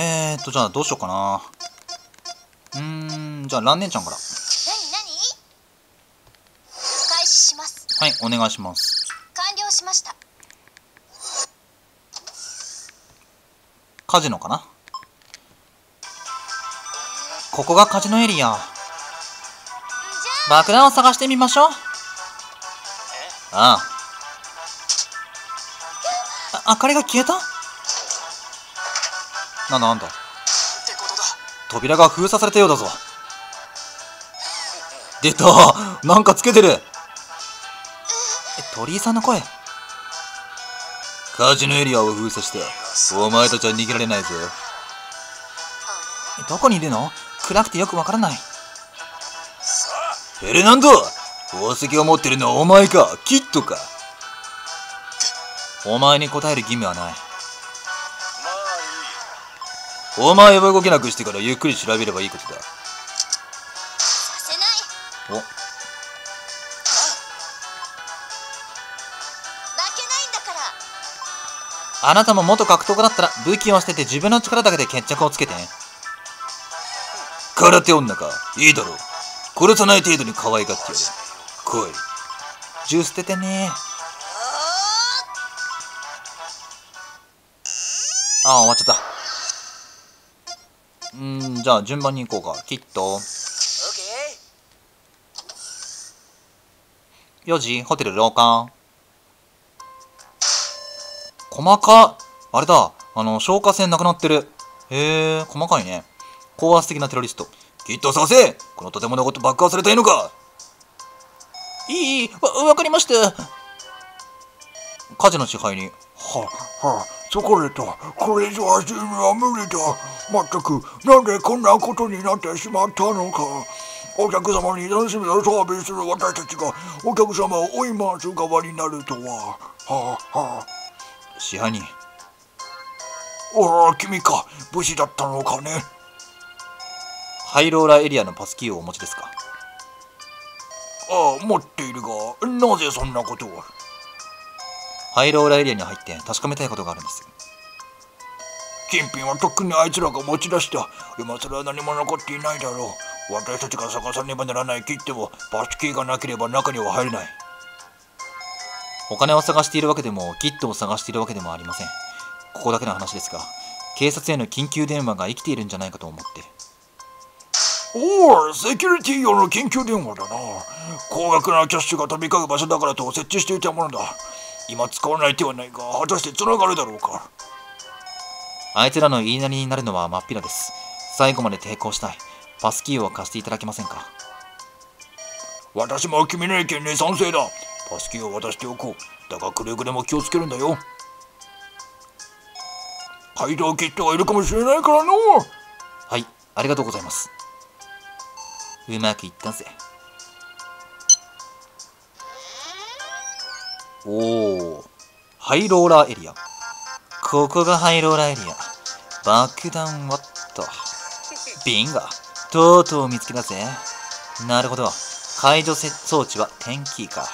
じゃあどうしようかな。じゃあ蘭姉ちゃんから。開始します。はい、お願いします。完了しました。カジノかな。ここがカジノエリア。爆弾を探してみましょう。ああ。あ、明かりが消えた？なんだ。扉が封鎖されたようだぞ。出た！なんかつけてる。鳥居さんの声。カジノエリアを封鎖して、お前たちは逃げられないぞ。どこにいるの？暗くてよくわからない。フェルナンド、宝石を持ってるのはお前か、キッドか。お前に答える義務はない。お前を動けなくしてからゆっくり調べればいいことだ。させない。お、負けないんだから。あなたも元格闘家だったら武器を捨てて自分の力だけで決着をつけて。空手女か、いいだろう。殺さない程度に可愛がってやる。来い。銃捨ててね。ああ、終わっちゃった。じゃあ順番に行こうか。きっと4時ホテル廊下。細かあれだ、消火栓なくなってる。へえ、細かいね。高圧的なテロリスト。きっと探せ。この建物ごと爆破されたいのか。いい、わかりました。火事の支配に。チョコレート、これ以上走るのは無理だ。まったく、なんでこんなことになってしまったのか。お客様に楽しみをサービスする私たちが、お客様を追い回す側になるとは。支配人。おら、君か。武士だったのかね。ハイローラエリアのパスキーをお持ちですか。ああ、持っているが、なぜそんなことを。ハイローラエリアに入って確かめたいことがあるんです。金品はとっくにあいつらが持ち出した。今更は何も残っていないだろう。私たちが探さねばならない切手もパスキーがなければ中には入れない。お金を探しているわけでもキットを探しているわけでもありません。ここだけの話ですが、警察への緊急電話が生きているんじゃないかと思って。おお、セキュリティ用の緊急電話だな。高額なキャッシュが飛び交う場所だからと設置していたものだ。今使わない手はないが、果たしてつながるだろうか。あいつらの言いなりになるのは真っ平です。最後まで抵抗したい。パスキーを貸していただけませんか。私も君の意見に賛成だ。パスキーを渡しておこう。だがくれぐれも気をつけるんだよ。怪盗キッドがいるかもしれないからの。はい、ありがとうございます。うまくいったぜ。おー、ハイローラーエリア。ここがハイローラーエリア。爆弾はっと。ビンガ。とうとう見つけたぜ。なるほど。解除装置はテンキーか。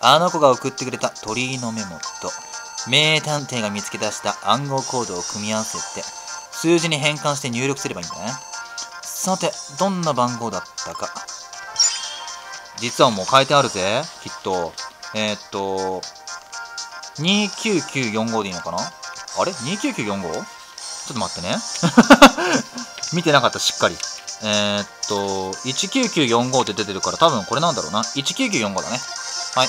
あの子が送ってくれた鳥居のメモと、名探偵が見つけ出した暗号コードを組み合わせて、数字に変換して入力すればいいんだね。さて、どんな番号だったか。実はもう書いてあるぜ、きっと。29945でいいのかな。あれ ?29945? ちょっと待ってね。見てなかった、しっかり。19945って出てるから多分これなんだろうな。19945だね。はい。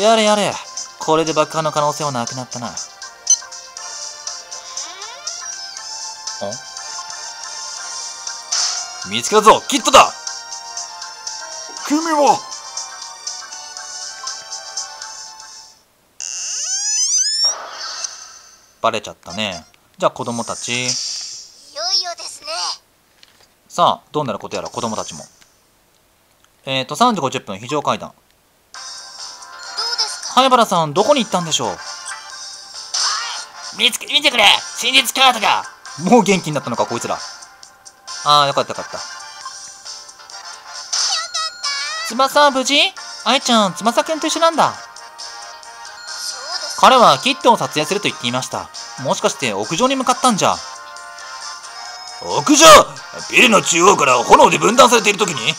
やれやれ。これで爆破の可能性はなくなったな。お？見つけたぞ、キッドだ。君は。バレちゃったね。じゃあ子供たち。いよいよですね。さあ、どうなることやら子供たちも。3時50分、非常階段。どうですか？灰原さん、どこに行ったんでしょう。見てくれ、真実カードが。もう元気になったのか、こいつら。ああ、よかったよかった。つばさん、無事愛ちゃん、翼くんと一緒なんだ。彼はキットを撮影すると言っていました。もしかして屋上に向かったんじゃ。屋上？ビルの中央から炎で分断されているときに？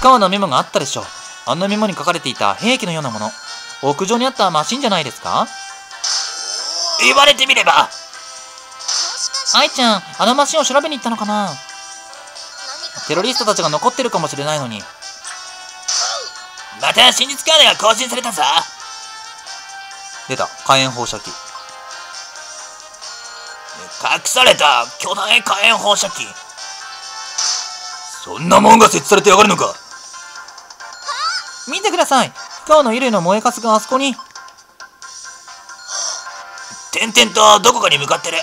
不可のメモがあったでしょう。あのメモに書かれていた兵器のようなもの。屋上にあったマシンじゃないですか？言われてみれば。愛ちゃん、あのマシンを調べに行ったのかな？テロリストたちが残ってるかもしれないのに。また真実カードが更新されたぞ。出た、火炎放射器。隠された巨大火炎放射器。そんなもんが設置されてやがるのか。見てください、不可の衣類の燃えかすがあそこに点々とどこかに向かってる。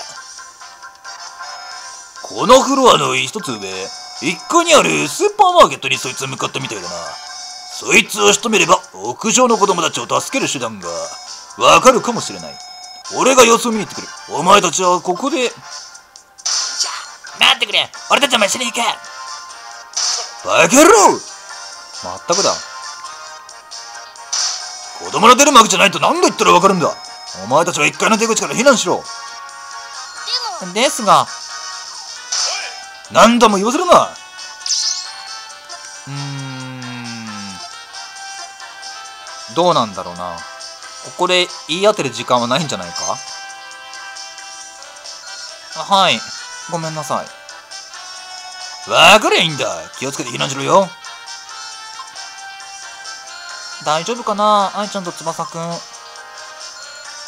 このフロアの一つ上、1階にあるスーパーマーケットにそいつは向かったみたいだな。そいつを仕留めれば屋上の子供たちを助ける手段がわかるかもしれない。俺が様子を見に行ってくる。お前たちはここで。待ってくれ、俺たちも一緒に行け。バカ野郎。まったくだ。子供の出る幕じゃないと何度言ったらわかるんだ。お前たちは1階の出口から避難しろ。でも。ですが。何度も言わせるな。どうなんだろうな。ここで言い当てる時間はないんじゃないか。はい、ごめんなさい。わかりゃいいんだ。気をつけて避難しろよ。大丈夫かな、愛ちゃんと翼くん。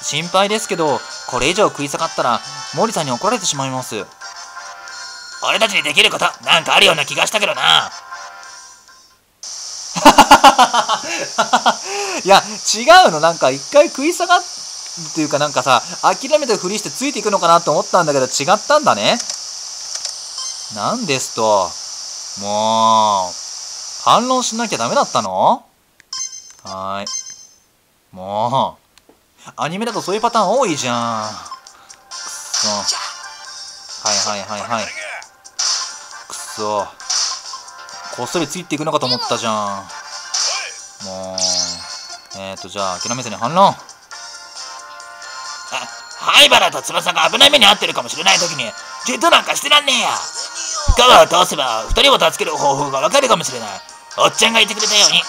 心配ですけど、これ以上食い下がったらモリさんに怒られてしまいます。俺たちにできることなんかあるような気がしたけどな。いや違うの、なんか一回食い下がるっていうか、なんかさ、諦めたふりしてついていくのかなと思ったんだけど違ったんだね。なんですと、もう反論しなきゃダメだったの。はーい、もうアニメだとそういうパターン多いじゃん。くそ、はいはいはいはい、くそ、こっそりついていくのかと思ったじゃん。もう、じゃあ諦めずに反論。灰原と翼が危ない目に遭ってるかもしれないときにジェットなんかしてらんねえや。川を通せば2人を助ける方法がわかるかもしれない。おっちゃんが言ってくれたように、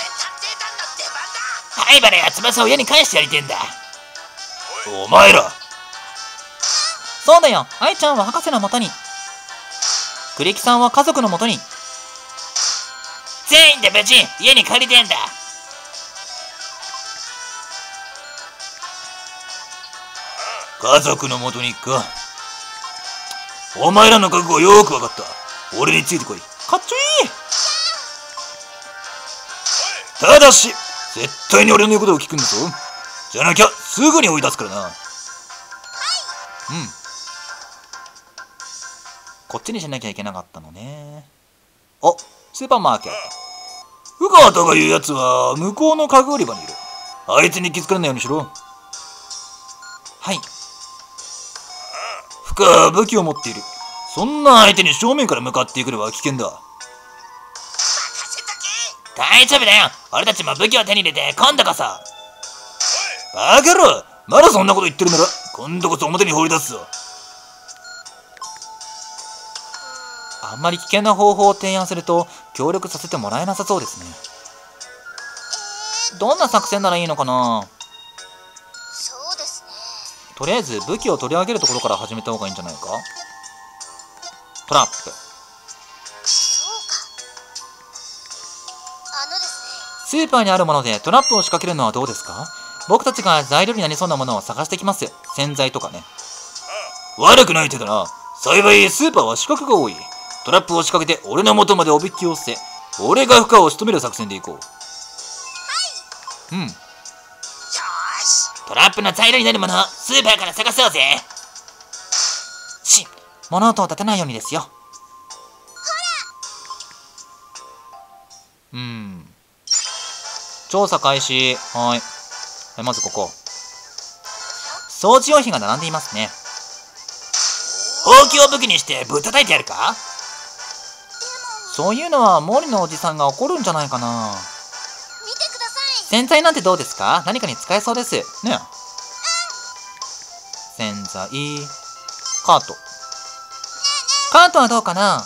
灰原や翼を家に返してやりてんだ。お前ら。そうだよ、愛ちゃんは博士のもとに、栗木さんは家族のもとに、全員で無事家に帰りてんだ。家族のもとに行くか。お前らの覚悟はよく分かった。俺についてこい。かっちょいい。ただし絶対に俺の言うことを聞くんだぞ。じゃなきゃすぐに追い出すからな。はい、うん、こっちにしなきゃいけなかったのね。お、スーパーマーケット。ウガワとかいうやつは向こうの家具売り場にいる。あいつに気づかれないようにしろ。はい、フカは武器を持っている。そんな相手に正面から向かってくれば危険だ。大丈夫だよ、俺たちも武器を手に入れて今度こそ。バカ野郎、まだそんなこと言ってるなら今度こそ表に放り出すぞ。あんまり危険な方法を提案すると協力させてもらえなさそうですね。どんな作戦ならいいのかな。そうですね。とりあえず武器を取り上げるところから始めた方がいいんじゃないか。トラップ。そうか。ですね、スーパーにあるものでトラップを仕掛けるのはどうですか。僕たちが材料になりそうなものを探してきます。洗剤とかね。悪くない手だな。幸いスーパーは死角が多い。トラップを仕掛けて俺の元までおびき寄せ、俺が負荷を仕留める作戦でいこう。はい、うん、よし、トラップの材料になるものをスーパーから探そうぜ。し、物音を立てないようにですよ。ほら、うん、調査開始。はい、まずここ、掃除用品が並んでいますね。ほうきを武器にしてぶったたいてやるか。そういうのは森のおじさんが怒るんじゃないかな。見てください。洗剤なんてどうですか？何かに使えそうです。ねえ。洗剤、カート。カートはどうかな？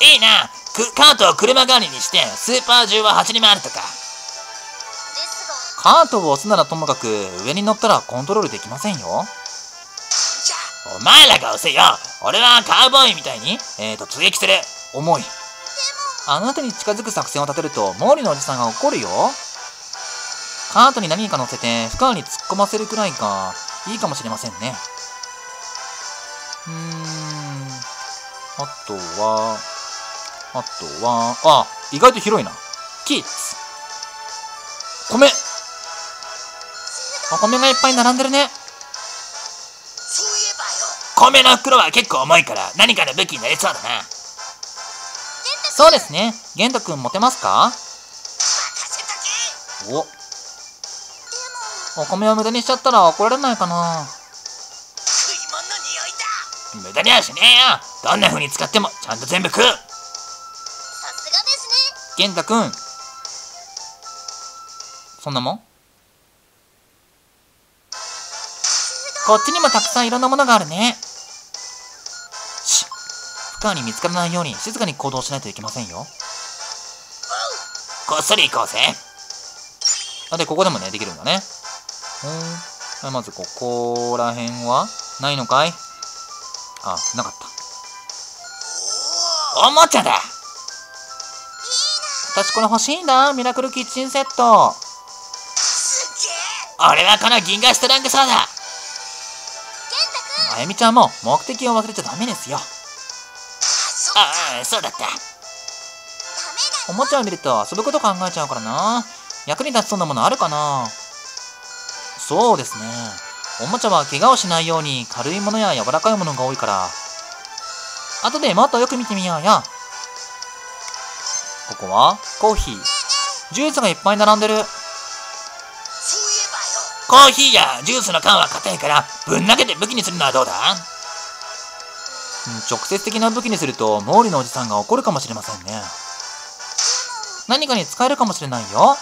いいな。カートを車代わりにして、スーパー中は走り回るとか。ですが。カートを押すならともかく、上に乗ったらコントロールできませんよ。お前らが押せよ。俺はカウボーイみたいに、突撃する。重い。でもあなたに近づく作戦を立てると、毛利のおじさんが怒るよ。カートに何か乗せて、深川に突っ込ませるくらいがいいかもしれませんね。あとは、意外と広いな。キッズ。米。お米がいっぱい並んでるね。米の袋は結構重いから何かの武器になりそうだな。そうですね。玄太くん持てますか？お米を無駄にしちゃったら怒られないかな。無駄にはしねえよ。どんな風に使ってもちゃんと全部食う。さすがですね、玄太くん。そんなもん？こっちにもたくさんいろんなものがあるね。し、深川に見つからないように静かに行動しないといけませんよ。こっそり行こうぜ。で、ここでもね、できるんだね。まずここら辺はないのかい？あ、なかった。おもちゃだ。私これ欲しいんだ。ミラクルキッチンセット。俺はこの銀河ストラングソーダ。あやみちゃんも目的を忘れちゃダメですよ。ああ、そうだった。おもちゃを見ると遊ぶこと考えちゃうからな。役に立ちそうなものあるかな。そうですね。おもちゃは怪我をしないように軽いものや柔らかいものが多いから。後でもっとよく見てみようよ。ここはコーヒー。ジュースがいっぱい並んでる。コーヒーやジュースの缶は硬いから、ぶん投げて武器にするのはどうだ？直接的な武器にすると、毛利のおじさんが怒るかもしれませんね。何かに使えるかもしれないよ。よ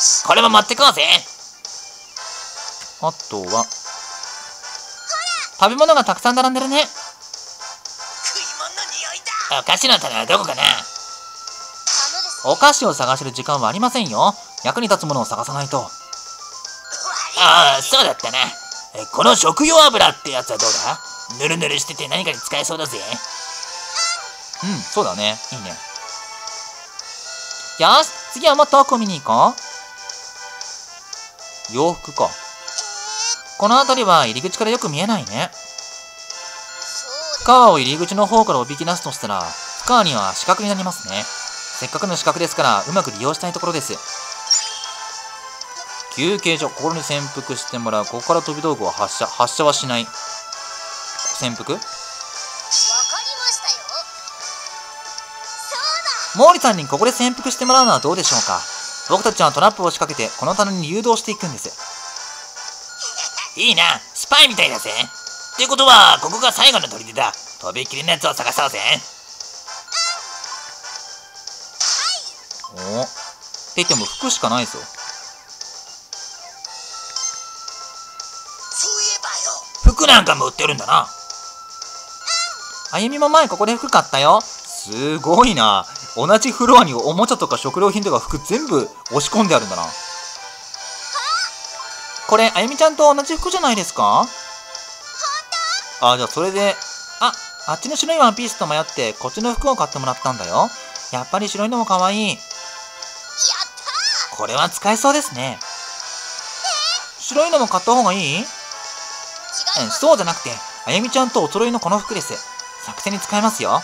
し、これも持ってこうぜ。あとは、食べ物がたくさん並んでるね。食い物の匂いだ。お菓子の棚はどこかな？お菓子を探してる時間はありませんよ。役に立つものを探さないと。ああ、そうだったな。この食用油ってやつはどうだ？ぬるぬるしてて何かに使えそうだぜ。うん、そうだね。いいね。よし、次はもっと奥を見に行こう。洋服か。この辺りは入り口からよく見えないね。深川を入り口の方からおびき出すとしたら、深川には死角になりますね。せっかくの死角ですから、うまく利用したいところです。休憩所、ここに潜伏してもらう。ここから飛び道具を発射。発射はしない。潜伏？わかりましたよ。そうだ。毛利さんにここで潜伏してもらうのはどうでしょうか。僕たちはトラップを仕掛けて、この棚に誘導していくんです。いいな。スパイみたいだぜ。ってことは、ここが最後の砦だ。とびっきりのやつを探そうぜ。うん、はい。お。って言っても服しかないぞ。服なんかも売ってるんだな。あゆみも前ここで服買ったよ。すごいな。同じフロアにおもちゃとか食料品とか服全部押し込んであるんだな。これあゆみちゃんと同じ服じゃないですか？あ、じゃあそれで、あっちの白いワンピースと迷ってこっちの服を買ってもらったんだよ。やっぱり白いのもかわいい。やったー。これは使えそうですね。白いのも買った方がいい？そうじゃなくて、あゆみちゃんとお揃いのこの服です。作戦に使えますよ。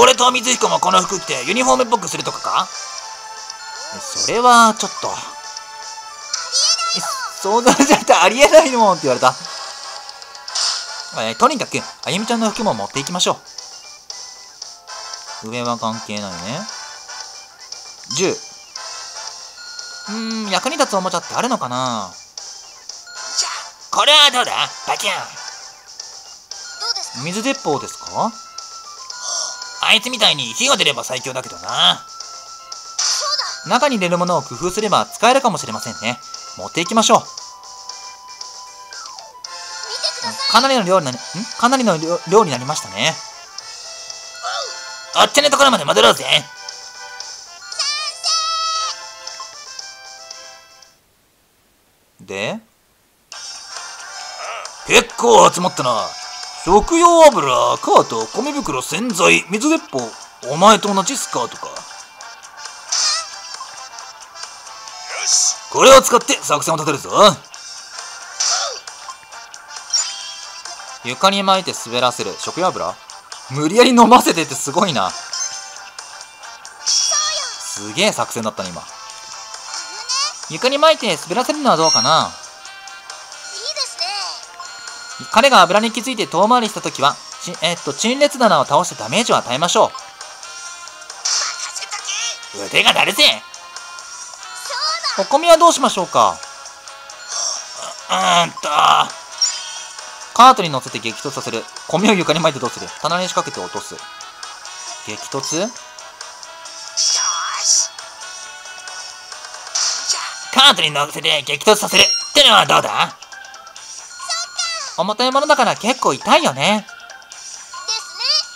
俺と水彦もこの服着てユニフォームっぽくするとかか？それはちょっと。想像じゃなくてありえないもんって言われた。とにかく、あゆみちゃんの服も持っていきましょう。上は関係ないね。銃。役に立つおもちゃってあるのかな？これはどうだ？バキュン。水鉄砲ですか？あいつみたいに火が出れば最強だけどな。中に入れるものを工夫すれば使えるかもしれませんね。持っていきましょう。かなりの量になりましたね。あっちのところまで戻ろうぜ。で、結構集まったな。食用油、カート、米袋、洗剤、水鉄砲。お前と同じスカートか。これを使って作戦を立てるぞ。床に巻いて滑らせる食用油。無理やり飲ませてってすごいな。すげえ作戦だったね今。床に巻いて滑らせるのはどうかな。彼が油に気づいて遠回りしたときは、陳列棚を倒してダメージを与えましょう。腕が鳴るぜ。お米はどうしましょうか。カートに乗せて激突させる。米を床に巻いてどうする。棚に仕掛けて落とす。激突。カートに乗せて激突させるってのはどうだ。重たいものだから結構痛いよね。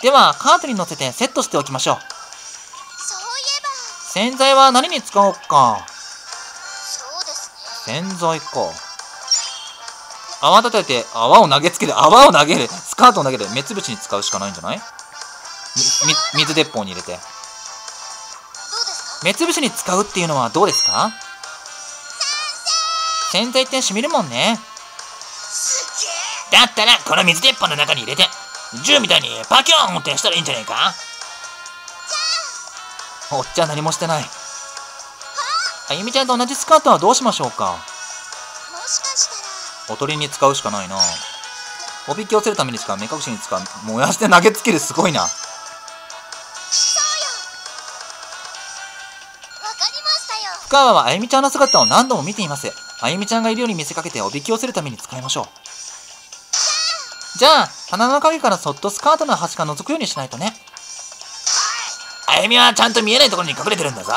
ではカートに乗せてセットしておきましょう。洗剤は何に使おうか。洗剤か。泡立てて泡を投げる。スカートを投げる。目つぶしに使うしかないんじゃない。水鉄砲に入れて。目つぶしに使うっていうのはどうですか。洗剤って染みるもんね。だったらこの水鉄砲の中に入れて銃みたいにパキョーンってしたらいいんじゃねえか。おっちゃん何もしてない。あゆみちゃんと同じスカートはどうしましょうか。おとりに使うしかないな。おびき寄せるためにしか目隠しに使う。燃やして投げつける。すごいな。深川はあゆみちゃんの姿を何度も見ています。あゆみちゃんがいるように見せかけておびき寄せるために使いましょう。じゃあ、棚の陰からそっとスカートの端が覗くようにしないとね。あゆみはちゃんと見えないところに隠れてるんだぞ。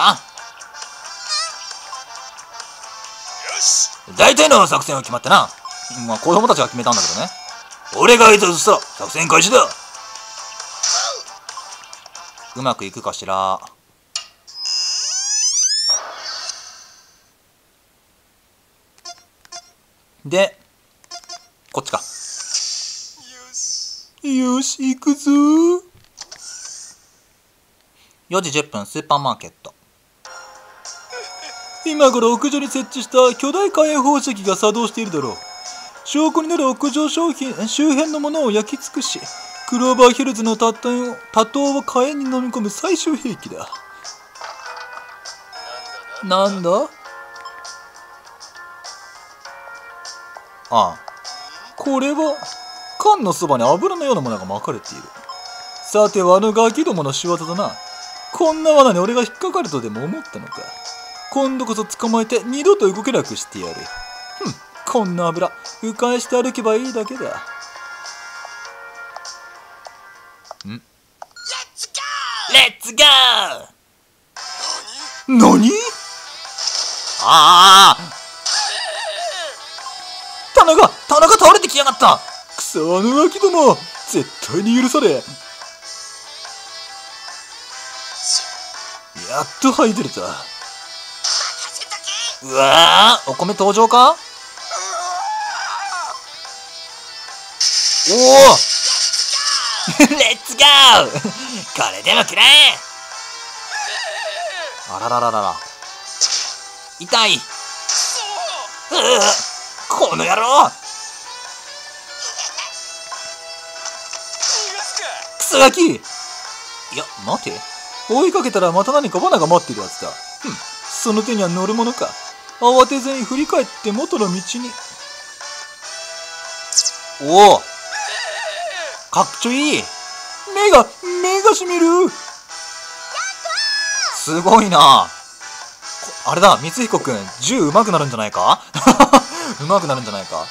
大体の作戦は決まったな。まあ、子供たちが決めたんだけどね。俺が挨拶したら作戦開始だ。うまくいくかしら。で、こっちか。よし、行くぞー。4時10分、スーパーマーケット。今頃屋上に設置した巨大火炎放射器が作動しているだろう。証拠になる屋上商品周辺のものを焼き尽くし、クローバーヒルズの多頭を火炎に飲み込む最終兵器だ。なんだ？ああ、これは缶のそばに油のようなものが巻かれている。さてはあのガキどもの仕業だな。こんな罠に俺が引っかかるとでも思ったのか。今度こそ捕まえて二度と動けなくしてやる。こんな油迂回して歩けばいいだけだ。レッツゴー。何？ああ、棚が倒れてきやがった。くそ、あのガキども、絶対に許され。やっと吐いてれた。うわー、お米登場か。おおレッツゴーこれでもくらえ。あららららら、痛い。この野郎、ガキ。いや、待て。追いかけたらまた何か罠が待っているはずだ。その手には乗るものか。慌てずに振り返って元の道に。おお、かっちょいい。目がしみる。すごいな。あれだ、光彦くん、銃うまくなるんじゃないかうまくなるんじゃないか。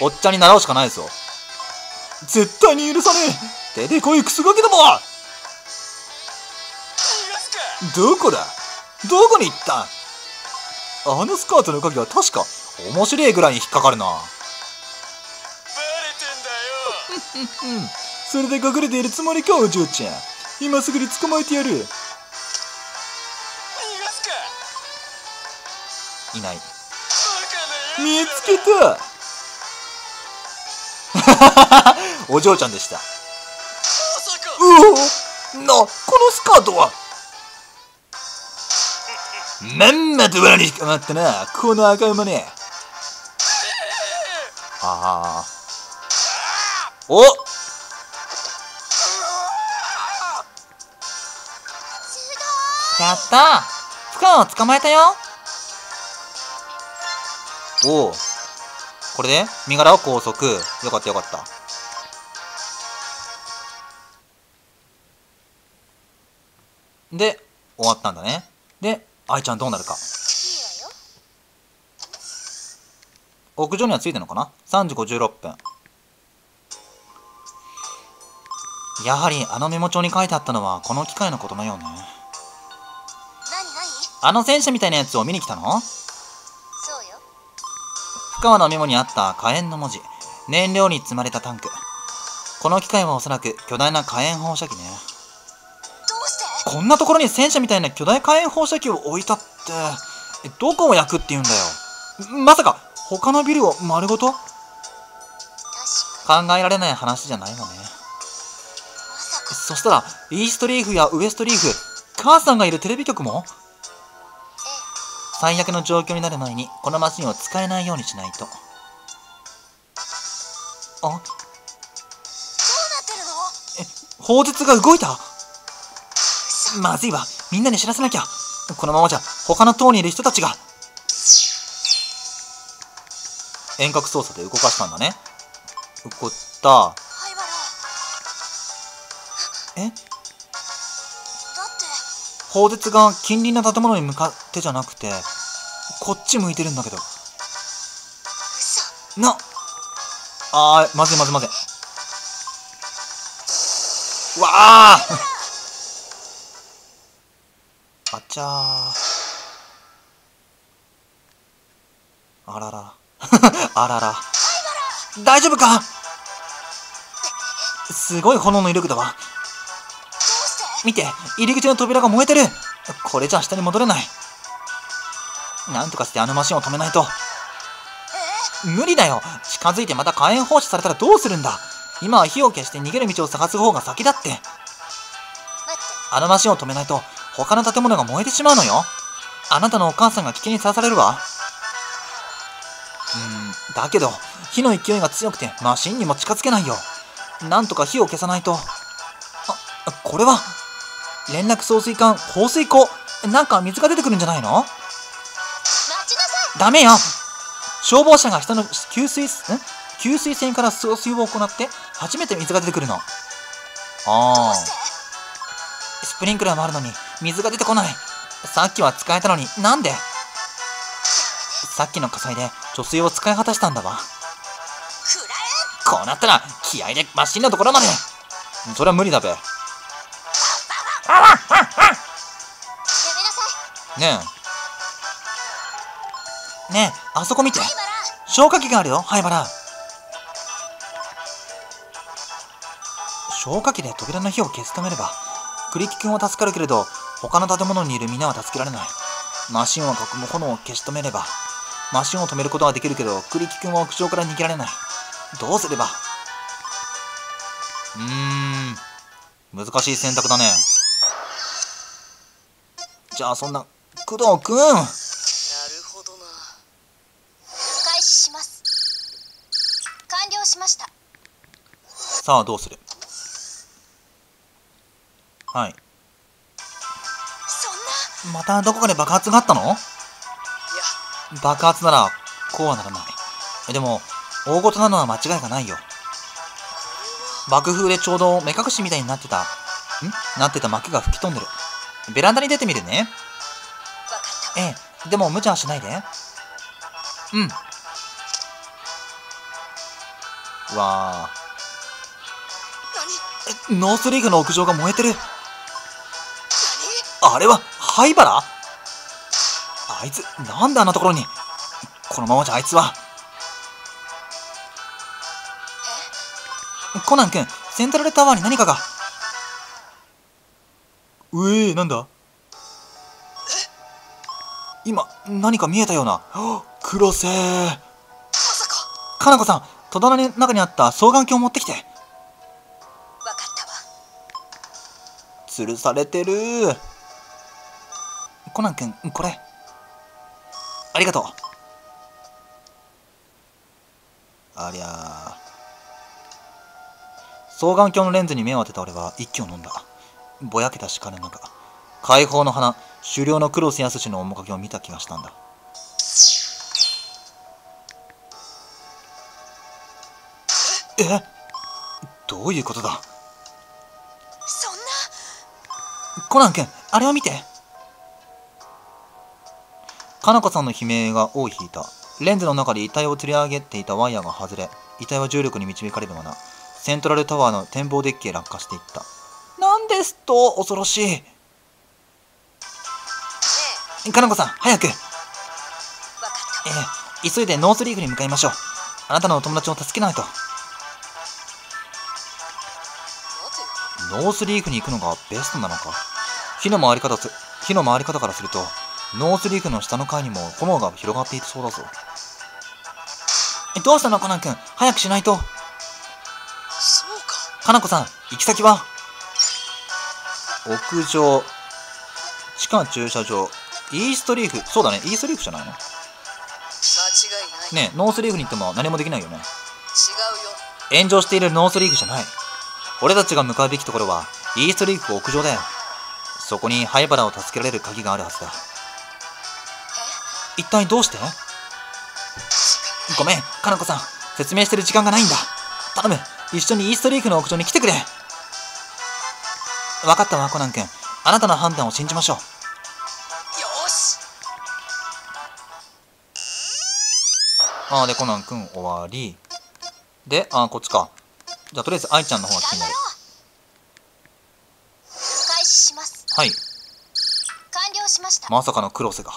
おっちゃんに習うしかないぞ。絶対に許さねえ。出てこいクソガキども！どこだ？どこに行った？あのスカートの影は確か面白いぐらいに引っかかるな。バレてんだよ。それで隠れているつもりかお嬢ちゃん。今すぐに捕まえてやる。いない。見つけた。お嬢ちゃんでした。うおな、このスカートはまんまと罠に引っかかったな、この赤馬ね。ああ。おやったー、スカンを捕まえたよ。おお。これで身柄を拘束。よかったよかった。で、終わったんだね。で、愛ちゃんどうなるか。屋上にはついてるのかな ?3 時56分。やはりあのメモ帳に書いてあったのはこの機械のことのようね。あの戦車みたいなやつを見に来たの？そうよ。深川のメモにあった火炎の文字。燃料に積まれたタンク。この機械はおそらく巨大な火炎放射器ね。こんなところに戦車みたいな巨大火炎放射器を置いたって、どこを焼くって言うんだよ。まさか他のビルを丸ごと？考えられない話じゃないわね。そしたらイーストリーフやウエストリーフ、母さんがいるテレビ局も？最悪の状況になる前にこのマシンを使えないようにしないと。あ？どうなってるの？砲筒が動いた。まずいわ、みんなに知らせなきゃ。このままじゃ他の塔にいる人たちが。遠隔操作で動かしたんだね。怒った。え？だって砲鉄が近隣の建物に向かってじゃなくてこっち向いてるんだけど。な、あーまずいまずいまずい。わあ。あちゃー、あらら。あらら、大丈夫か？すごい炎の威力だわ。見て、入り口の扉が燃えてる。これじゃ下に戻れない。なんとかしてあのマシンを止めないと。無理だよ、近づいてまた火炎放射されたらどうするんだ。今は火を消して逃げる道を探す方が先だって。あのマシンを止めないと他の建物が燃えてしまうのよ。あなたのお母さんが危険にさらされるわ。だけど火の勢いが強くてマシンにも近づけないよ。なんとか火を消さないと。これは連絡送水管放水口。なんか水が出てくるんじゃないの？待ちなさい。ダメよ。消防車が下の給水栓から送水を行って初めて水が出てくるの。ああ。スプリンクラーもあるのに水が出てこない。さっきは使えたのになんで？さっきの火災で貯水を使い果たしたんだわ。こうなったら気合でマシンのところまで。それは無理だべ。ねえあそこ見て、消火器があるよ。灰原、消火器で扉の火を消し止めれば栗木君は助かるけれど、他の建物にいる皆は助けられない。マシンを囲む炎を消し止めれば、マシンを止めることはできるけど、栗木君は屋上から逃げられない。どうすれば？難しい選択だね。じゃあそんな、工藤君。なるほどな。開始します。完了しました。さあどうする？はい。そんな。またどこかで爆発があったの？いや。爆発ならこうはならない。でも大事なのは間違いがないよ。爆風でちょうど目隠しみたいになってた幕が吹き飛んでる。ベランダに出てみるね。でも無茶はしないで。わあ。ノースリーグの屋上が燃えてる。あれは灰原？あいつなんであんなところに。このままじゃあいつは。コナン君、セントラルタワーに何かが。なんだ今、何か見えたような。黒瀬、まさか。かなこさん、戸棚の中にあった双眼鏡を持ってきて。わかったわ。吊るされてる。コナン君、これありがとう。ありゃあ。双眼鏡のレンズに目を当てた俺は息を飲んだ。ぼやけた視界の中、解放の花、終了の黒瀬靖の面影を見た気がしたんだ。え？どういうことだ。そんな。コナン君、あれを見て。かなこさんの悲鳴が尾を引いた。レンズの中で遺体を吊り上げていたワイヤーが外れ、遺体は重力に導かれるままセントラルタワーの展望デッキへ落下していった。なんですと、恐ろしい。かなこさん、早く。急いでノースリーグに向かいましょう。あなたのお友達を助けないと。ノースリーグに行くのがベストなのか。火の回り方からすると、ノースリーグの下の階にも炎が広がっていそうだぞ。どうしたの、コナン君。早くしないと。かなこさん、行き先は。屋上、地下駐車場、イーストリーフ。そうだね、イーストリーフじゃないの。間違いないねえ。ノースリーフに行っても何もできないよね。違うよ。炎上しているノースリーフじゃない。俺たちが向かうべきところはイーストリーフ屋上だよ。そこに灰原を助けられる鍵があるはずだ。一体どうして。ごめん、かなこさん、説明してる時間がないんだ。頼む、一緒にイーストリーフの屋上に来てくれ。分かったわ、コナン君。あなたの判断を信じましょう。よし。で、コナン君終わりで、こっちか。じゃあとりあえず愛ちゃんの方が気になる。開始します。はい、完了しました。まさかの黒瀬が。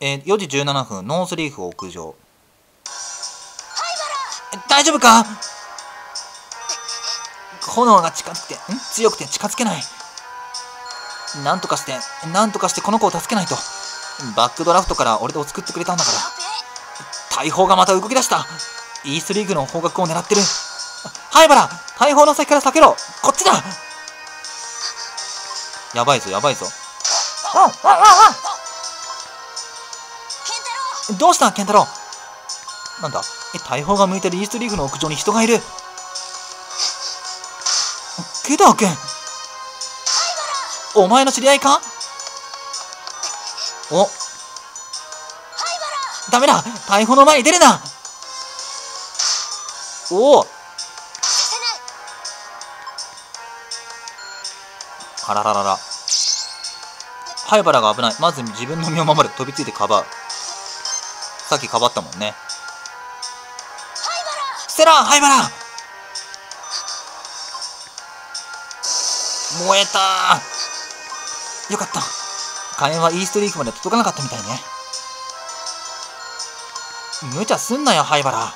4時17分ノースリーフ屋上。大丈夫か。炎が強くて近づけない。なんとかしてこの子を助けないと。バックドラフトから俺を救ってくれたんだから。大砲がまた動き出した。イースリーグの方角を狙ってる。灰原、大砲の先から避けろ。こっちだ。やばいぞ、やばいぞ。どうした健太郎。なんだ、大砲が向いてるイーストリーフの屋上に人がいる。ケダー君、お前の知り合いか。お、ダメだ、大砲の前に出るな。おお、あらららら。灰原が危ない。まず自分の身を守る。飛びついてかばう。さっきかばったもんね。セラ、灰原、燃えた。よかった。火炎はイーストリーフまで届かなかったみたいね。無茶すんなよ、灰原。ありが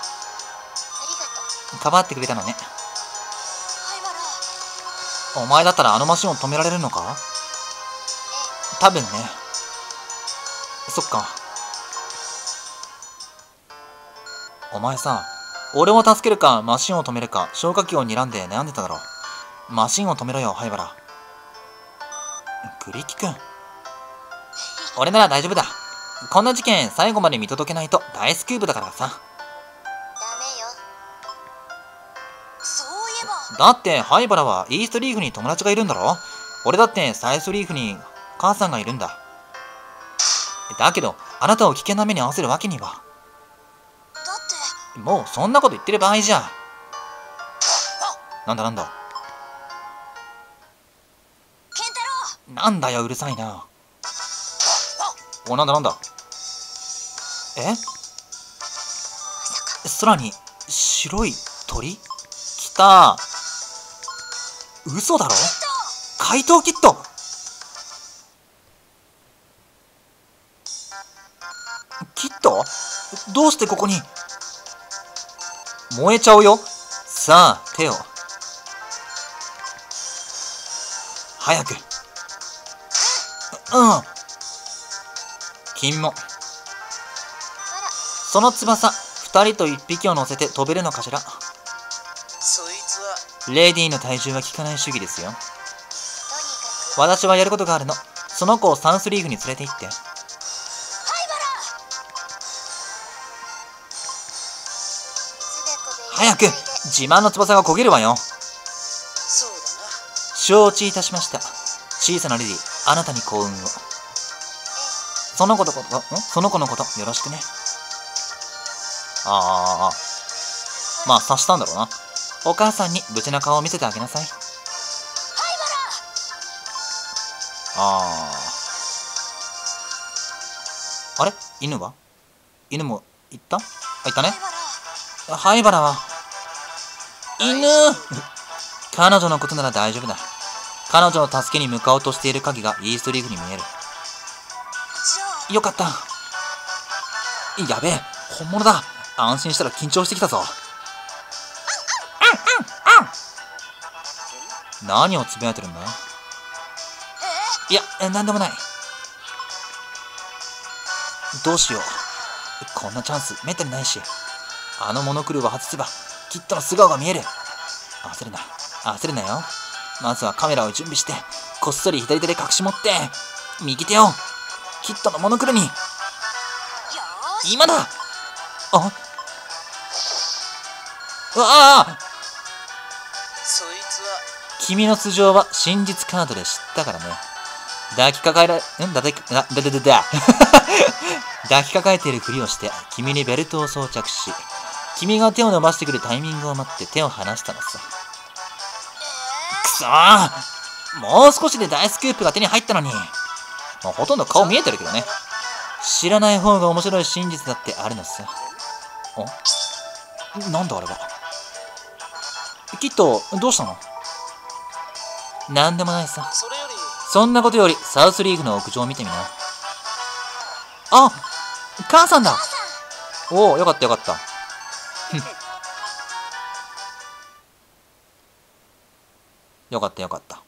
とう、かばってくれたのね。灰原、お前だったらあのマシンを止められるのか。多分ね。そっか。お前さ、俺を助けるかマシンを止めるか消火器を睨んで悩んでただろう。マシンを止めろよ、灰原。栗木君、俺なら大丈夫だ。こんな事件最後まで見届けないと大スクープだからさ。ダメよ。そういえばだって灰原はイーストリーフに友達がいるんだろ。俺だってサイスリーフに母さんがいるんだ。だけどあなたを危険な目に遭わせるわけには。もうそんなこと言ってる場合じゃ。なんだなんだ。健太郎。なんだよ、うるさいな。お、なんだなんだ。え？空に白い鳥来た。嘘だろ、怪盗キット。キットどうしてここに。燃えちゃうよ。さあ手を早く。うん、君も。その翼、二人と一匹を乗せて飛べるのかしら。そいつはレディーの体重は効かない主義ですよ。私はやることがあるの。その子をサンスリーグに連れて行って。早く、自慢の翼が焦げるわよ。そうだな。承知いたしました。小さなレディー、あなたに幸運を。その子のことよろしくね。ああ、まあ察したんだろうな。お母さんに無事な顔を見せてあげなさい。ああ、あれ、犬は。犬も行った。あ、行ったね。灰原は犬。彼女のことなら大丈夫だ。彼女の助けに向かおうとしている影がイーストリーグに見える。よかった。やべえ、本物だ。安心したら緊張してきたぞ。何をつぶやいてるんだ。いや、何でもない。どうしよう、こんなチャンスめったにないし。あのモノクルを外せばキットの素顔が見える。焦るな、焦るなよ。まずはカメラを準備して、こっそり左手で隠し持って、右手をキットのモノクルに。今だ。ああ、そいつは。君の素性は真実カードで知ったからね。抱きかかえているふりをして、君にベルトを装着し、君が手を伸ばしてくるタイミングを待って手を離したのさ。くそー、もう少しで大スクープが手に入ったのに。もうほとんど顔見えてるけどね。知らない方が面白い真実だってあるのさ。お、なんだあれは。きっとどうしたの。なんでもないさ。そんなことよりサウスリーグの屋上を見てみな。あ、母さんだ。おお、よかったよかった。よかったよかった。